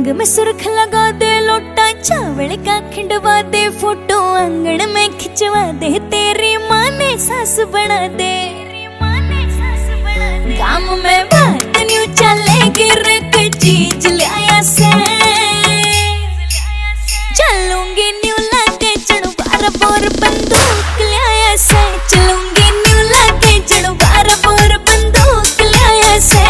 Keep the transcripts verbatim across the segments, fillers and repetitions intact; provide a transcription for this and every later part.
रंग में सुर्ख लगा दे लोटा, चावल का खिंडवा दे, फोटो आंगन में खिंचवा दे, तेरी माँ ने सास बना दे। काम में बात न्यू चलेगी, रख चीज लाया से चलूंगी न्यू लाके चढ़वार बोर बंदूक लाया से, चलूंगी न्यू लाके चढ़वार बोर बंदूक लाया से।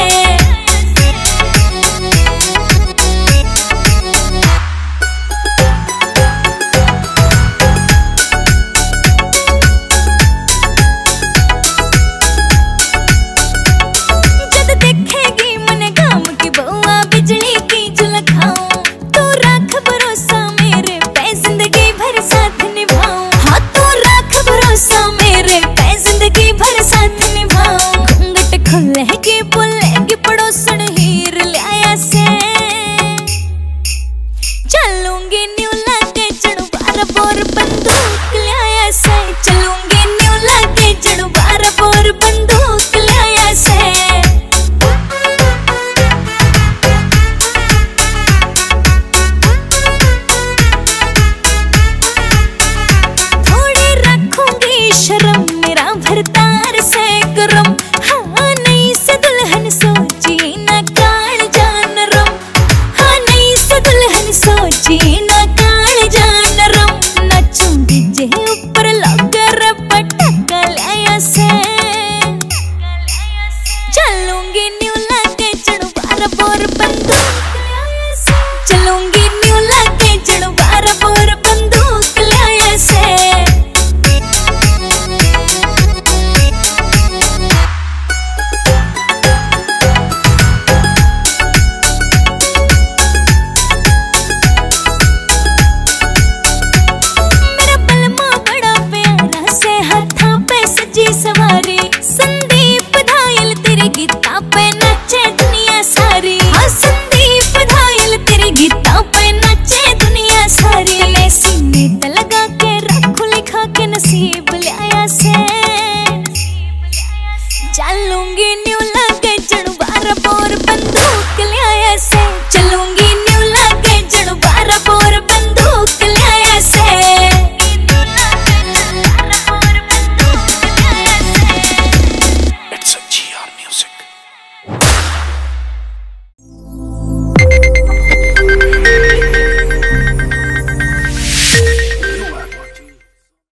See you.